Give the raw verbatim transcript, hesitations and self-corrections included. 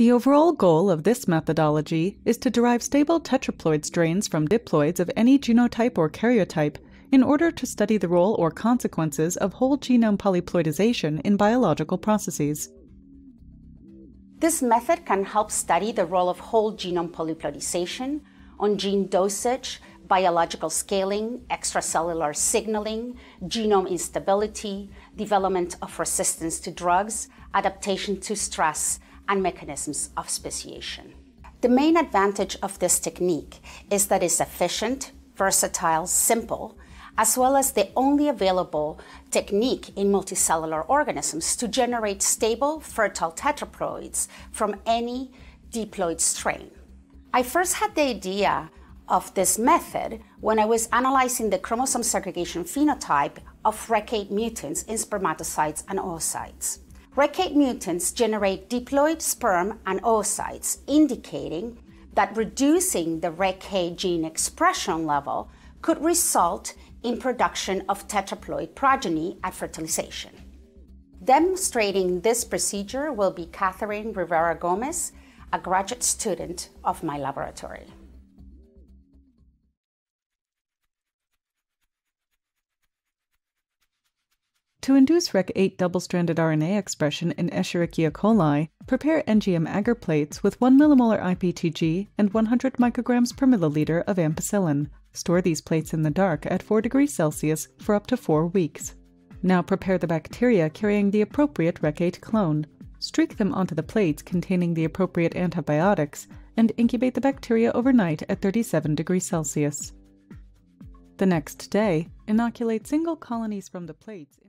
The overall goal of this methodology is to derive stable tetraploid strains from diploids of any genotype or karyotype in order to study the role or consequences of whole genome polyploidization in biological processes. This method can help study the role of whole genome polyploidization on gene dosage, biological scaling, extracellular signaling, genome instability, development of resistance to drugs, adaptation to stress, and mechanisms of speciation. The main advantage of this technique is that it's efficient, versatile, simple, as well as the only available technique in multicellular organisms to generate stable, fertile tetraploids from any diploid strain. I first had the idea of this method when I was analyzing the chromosome segregation phenotype of R E C eight mutants in spermatocytes and oocytes. R E C eight mutants generate diploid sperm and oocytes, indicating that reducing the R E C eight gene expression level could result in production of tetraploid progeny at fertilization. Demonstrating this procedure will be Katherine Rivera Gomez, a graduate student of my laboratory. To induce R E C eight double-stranded R N A expression in Escherichia coli, prepare N G M agar plates with one millimolar I P T G and one hundred micrograms per milliliter of ampicillin. Store these plates in the dark at four degrees Celsius for up to four weeks. Now prepare the bacteria carrying the appropriate R E C eight clone. Streak them onto the plates containing the appropriate antibiotics and incubate the bacteria overnight at thirty-seven degrees Celsius. The next day, inoculate single colonies from the plates.